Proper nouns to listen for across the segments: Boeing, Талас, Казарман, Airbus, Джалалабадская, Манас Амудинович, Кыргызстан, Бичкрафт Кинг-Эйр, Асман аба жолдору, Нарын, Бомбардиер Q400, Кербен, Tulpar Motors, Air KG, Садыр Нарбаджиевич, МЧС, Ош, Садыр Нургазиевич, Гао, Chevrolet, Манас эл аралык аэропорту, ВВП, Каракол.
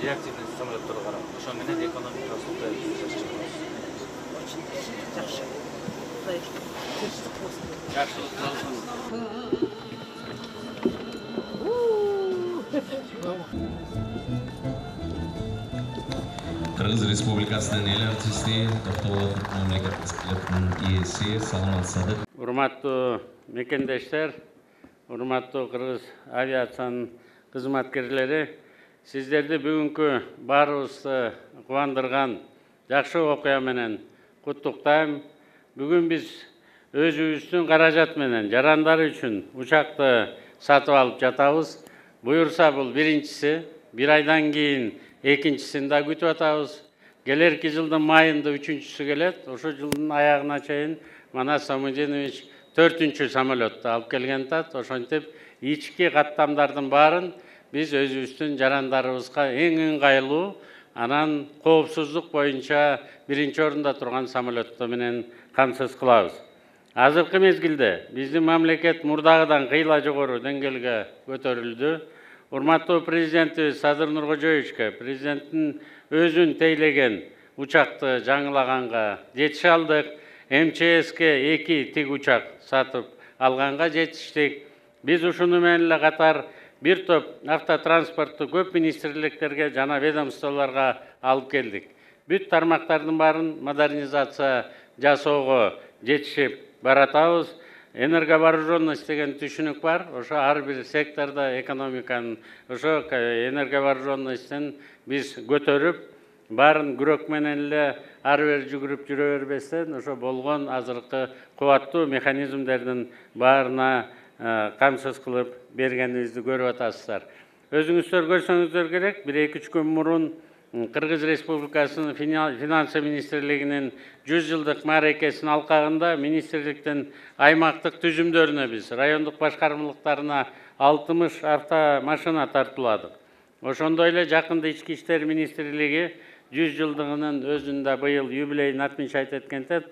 Ошон реактивный самолеттерге карап, ошон менен Кыргыз Республикасынын эл артисти, токтогулуп мамлекеттин ээси Салман Садыр. Урматтуу мекендештер, урматтуу кыргыз авиациянын кызматкерлери, сиздерди бүгүнкү баарыбызды кубандырган жакшы окуя менен куттуктайм. Бүгүн биз өзүбүздүн каражат менен жарандары үчүн учакты сатып алып жатабыз. Буюрса бул биринчиси, бир айдан кийин экинчисин да күтүп атабыз. Келерки жылдын майында үчүнчүсү келет. Ошол жылдын аягына чейин Манас эл аралык 4-чү самолетту алып келген тат. Ошентип ички каттамдардын баарын биз өзүбүздүн жарандарыбызга эң ыңгайлуу, анан коопсуздук боюнча 1-орунда турган самолетту менен камсыз кылабыз. Азыркы мезгилде биздин мамлекет мурдагыдан кыйла жогору деңгээлге көтөрүлдү. Урматтуу президентибиз Садыр Нургазиевичке президенттин өзүн тейлеген учакты жаңылаганга жетише алдык. МЧСке 2 тик учак сатып алганга жетиштик. Биз ушуну менен эле катар бир топ автотранспортту көп министрликтерге жана ведомстволорго алып келдик. Бүт тармактардын баарын модернизация жасоого жетишип баратабыз. Энерговооружённость деген түшүнүк бар. Ошо ар бир секторда экономиканын, ошо энерговооружённостун биз көтөрүп, барын күрөк менен эле ар бир жүгүрүп жүрө бербестен, ошо болгон азыркы кубаттуу механизмдердин баарына камсыз кылып бергенибизди көрүп атасыздар. Өзүңүздөр көрсөңүздөр керек, 1-2 күн мурун Кыргыз Республикасынын финансы министрлигинин 100 жылдык мааракесинин алкагында министрликтин аймактык түзүмдөрүнө биз райондук башкармалыктарына 60 автомашина тартууладык. Ошондой эле жакында Ички иштер министрлиги 100 жылдыгынын өзүндө быйыл юбилейин отмечать эткенде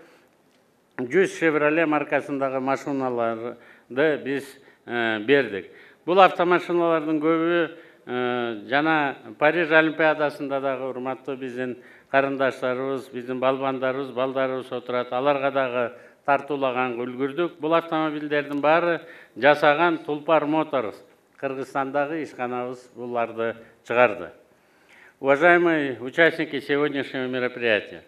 100 Chevrolet маркасындагы машиналарды биз бердик. Бул автомашиналардын көбү жана Париж Олимпиадасында дагы урматтуу биздин карындаштарыбыз, биздин балбандарыбыз, балдарыбыз отурат. Аларга дагы тартуулаганга үлгүрдүк. Бул автомобилдердин баары жасаган Tulpar Motors Кыргызстандагы ишканабыз буларды чыгарды. Уважаемые участники сегодняшнего мероприятия,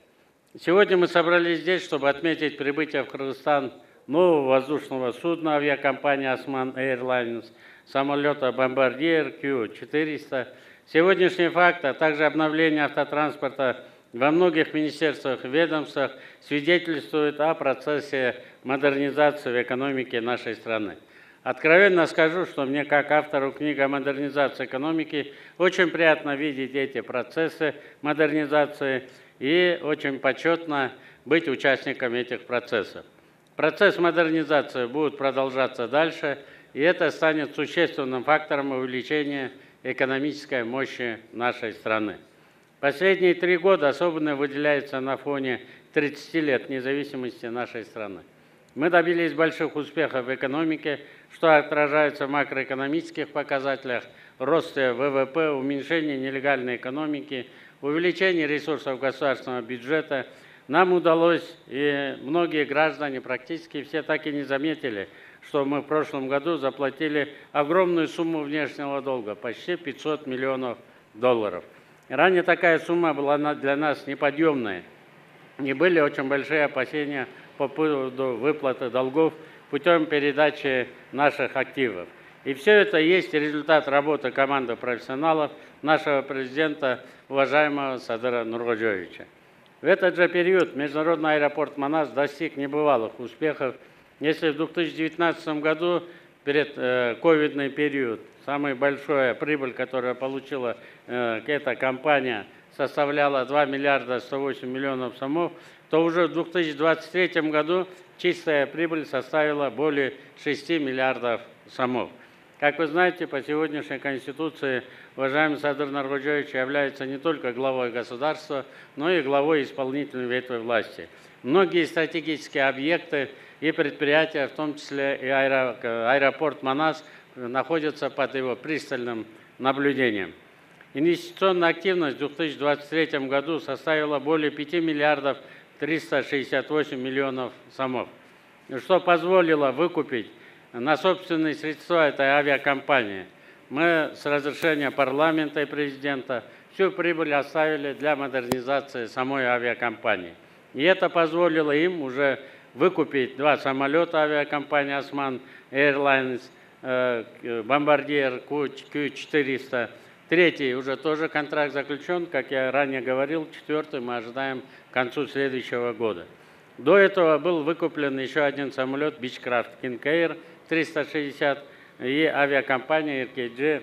сегодня мы собрались здесь, чтобы отметить прибытие в Кыргызстан нового воздушного судна авиакомпании «Асман Airlines», самолета «Бомбардиер Q400». Сегодняшний факт, а также обновление автотранспорта во многих министерствах и ведомствах свидетельствует о процессе модернизации в экономике нашей страны. Откровенно скажу, что мне, как автору книги о модернизации экономики, очень приятно видеть эти процессы модернизации и очень почетно быть участником этих процессов. Процесс модернизации будет продолжаться дальше, и это станет существенным фактором увеличения экономической мощи нашей страны. Последние 3 года особенно выделяются на фоне 30 лет независимости нашей страны. Мы добились больших успехов в экономике, что отражается в макроэкономических показателях, росте ВВП, уменьшении нелегальной экономики, увеличении ресурсов государственного бюджета. Нам удалось, и многие граждане, практически все, так и не заметили, что мы в прошлом году заплатили огромную сумму внешнего долга, почти 500 миллионов долларов. Ранее такая сумма была для нас неподъемной, и были очень большие опасения по поводу выплаты долгов путем передачи наших активов. И все это есть результат работы команды профессионалов нашего президента, уважаемого Садыра Нургазиевича. В этот же период международный аэропорт Манас достиг небывалых успехов. Если в 2019 году, перед ковидный период, самая большая прибыль, которую получила эта компания, составляла 2 миллиарда 108 миллионов сомов, то уже в 2023 году чистая прибыль составила более 6 миллиардов сомов. Как вы знаете, по сегодняшней Конституции уважаемый Садыр Нарбаджиевич является не только главой государства, но и главой исполнительной ветви власти. Многие стратегические объекты и предприятия, в том числе и аэропорт Манас, находятся под его пристальным наблюдением. Инвестиционная активность в 2023 году составила более 5 миллиардов 368 миллионов сомов, что позволило выкупить на собственные средства этой авиакомпании. Мы с разрешения парламента и президента всю прибыль оставили для модернизации самой авиакомпании. И это позволило им уже выкупить два самолета авиакомпании «Асман Airlines», «Бомбардиер Q400». Третий уже тоже контракт заключен, как я ранее говорил, четвертый мы ожидаем к концу следующего года. До этого был выкуплен еще один самолет «Бичкрафт Кинг-Эйр» 360 и авиакомпания Air KG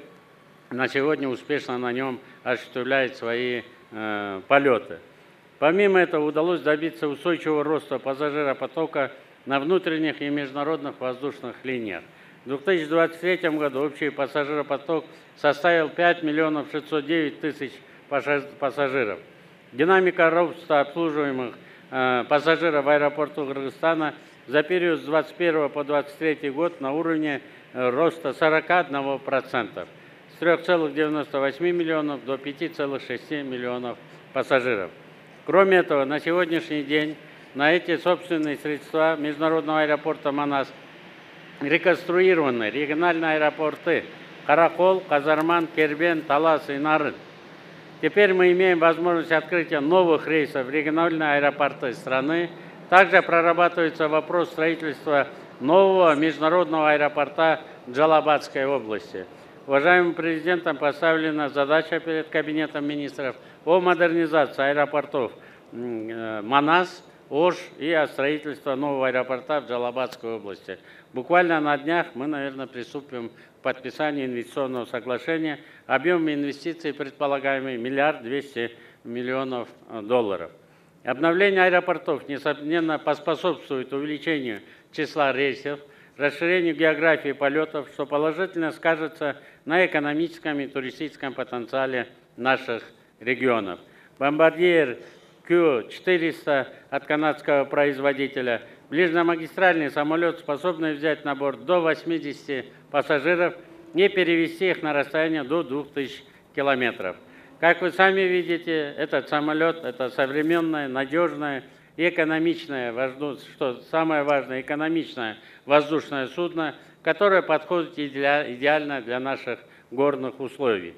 на сегодня успешно на нем осуществляет свои полеты. Помимо этого удалось добиться устойчивого роста пассажиропотока на внутренних и международных воздушных линиях. В 2023 году общий пассажиропоток составил 5 миллионов 609 тысяч пассажиров. Динамика роста обслуживаемых пассажиров в аэропорту Кыргызстана за период с 2021 по 2023 год на уровне роста 41%, с 3,98 миллионов до 5,6 миллионов пассажиров. Кроме этого, на сегодняшний день на эти собственные средства международного аэропорта Манас реконструированы региональные аэропорты Каракол, Казарман, Кербен, Талас и Нарын. Теперь мы имеем возможность открытия новых рейсов в региональные аэропорты страны. Также прорабатывается вопрос строительства нового международного аэропорта Джалалабадской области. Уважаемым президентом поставлена задача перед Кабинетом министров о модернизации аэропортов Манас, Ош и о строительстве нового аэропорта в Джалалабадской области. Буквально на днях мы, наверное, приступим к подписанию инвестиционного соглашения. Объем инвестиций предполагаемый $1 200 миллионов. Обновление аэропортов, несомненно, поспособствует увеличению числа рейсов, расширению географии полетов, что положительно скажется на экономическом и туристическом потенциале наших регионов. Бомбардиер Q400 от канадского производителя, ближнемагистральный самолет, способный взять на борт до 80 пассажиров и перевести их на расстояние до 2000 километров. Как вы сами видите, этот самолет – это современное, надежное и экономичное, что самое важное, экономичное воздушное судно, которое подходит идеально для наших горных условий.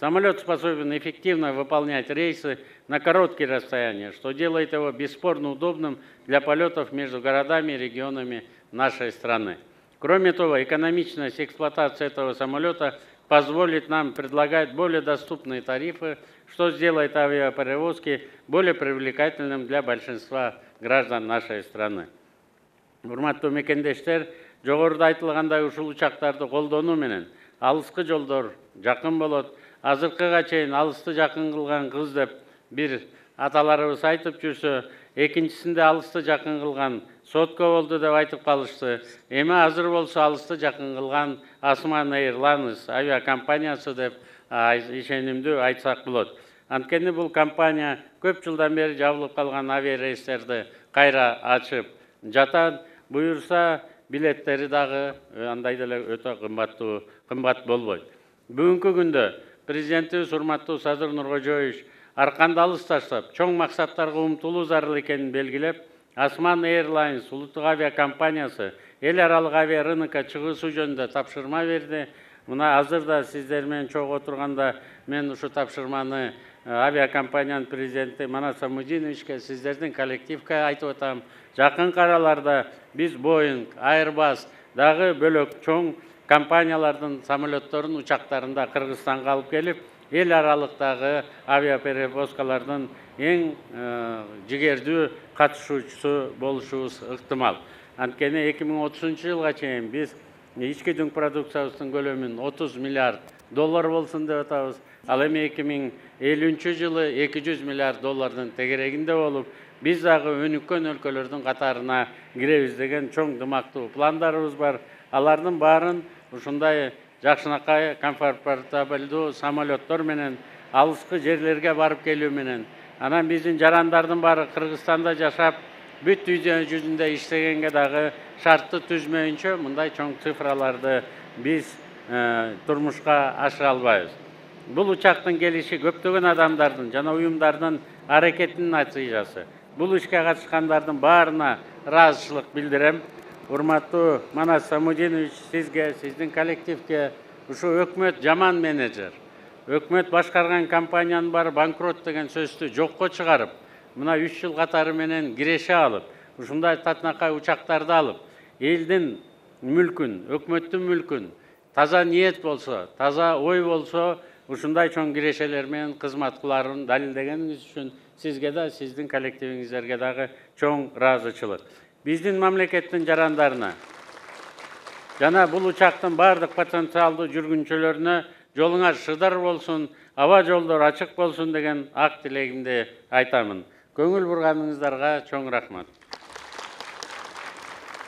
Самолет способен эффективно выполнять рейсы на короткие расстояния, что делает его бесспорно удобным для полетов между городами и регионами нашей страны. Кроме того, экономичность эксплуатации этого самолета позволит нам предлагать более доступные тарифы, что сделает авиаперевозки более привлекательным для большинства граждан нашей страны. Урматтуу мекендештер, жогоруда айтылгандай ушул учактарды колдонуу менен алыскы жолдор жакын болот. Азыркыга чейин алысты жакын кылган кыз деп бир аталарыбыз айтып жүрсө, экинчисинде алысты жакын кылган сотко болду деп айтып калышты. Эми азыр болсо алысты жакын кылган Асман Airlines авиакомпаниясы деп ишенимдүү айтсак болот. Анткени бул компания көп жылдан бери жабылып калган авиарейстерди кайра ачып жатат. Буюрса билеттери дагы андай деле өтө кымбат болбойт. Бүгүнкү күндө Президентибиз урматтуу Садыр Нургазиевич арканды алыс таштап, чоң максаттарга умтулуу зарыл экенин белгилеп, Асман Airlines улуттук авиакомпаниясы эл аралык авиа рынокко чыгуусу жөнүндө тапшырма берди. Мына азыр да сиздер менен чогуу отурганда мен ушу тапшырманы авиакомпаниянын президенти Манас Амудиновичке, сиздердин коллективке айтып атам. Жакын караларда биз Boeing, Airbus дагы бөлөк чоң компаниялардын самолетторун учактарында Кыргызстанга алып келип, эл аралыктагы авиаперевозкалардын эң жигердүү катышуучусу болушубуз ыктымал. Анткени 2030-жылга чейин биз ички дүң продукциябыздын көлөмүн $30 миллиард болсун деп атабыз. Ал эми 2050-жылы $200 миллиард тегерегинде болуп, биз дагы өнүккөн өлкөлөрдүн катарына киребиз деген чоң дымактуу пландарыбыз бар. Алардын баарын ушундай жакшынакай комфортабылдуу самолеттор менен алыскы жерлерге барып келүү менен, анан биздин жарандардын баары Кыргызстанда жашап, бүт дүйнө жүзүндө иштегенге дагы шартты түзмөйүнчө мындай чоң цифраларды биз турмушка ашыра албайбыз. Бұл ұшақтың келеші көптеген адамдардың, жана ұйымдардың әрекетінің нәтижесі. Бұл ұшқа қатысқандардың барына разышылық білдірем. Урматтуу Манас Самудинович, сизге, сиздин коллективке, ушу өкмөт жаман менеджер. Өкмөт башкарган компаниянын баары банкрот деген сөздү жокко чыгарып, мына 3 жыл катары менен киреше алып, ушундай татынакай учактарды алып, элдин мүлкүн, өкмөттүн мүлкүн, таза ниет болсо, таза ой болсо, ушундай чоң кирешелер менен кызмат кыларын далилдегениңиз үчүн сизге да, сиздин коллективиңиздерге дагы чоң ыраазычылык. Биздин мамлекеттин жарандарына жана бул учактын бардык потенциалдуу жүргүнчүлөрүнө жолуңар шыдар болсун, аба жолдору ачык болсун деген ак тилегимди айтамын. Көңүл бурганыңыздарга чоң рахмат.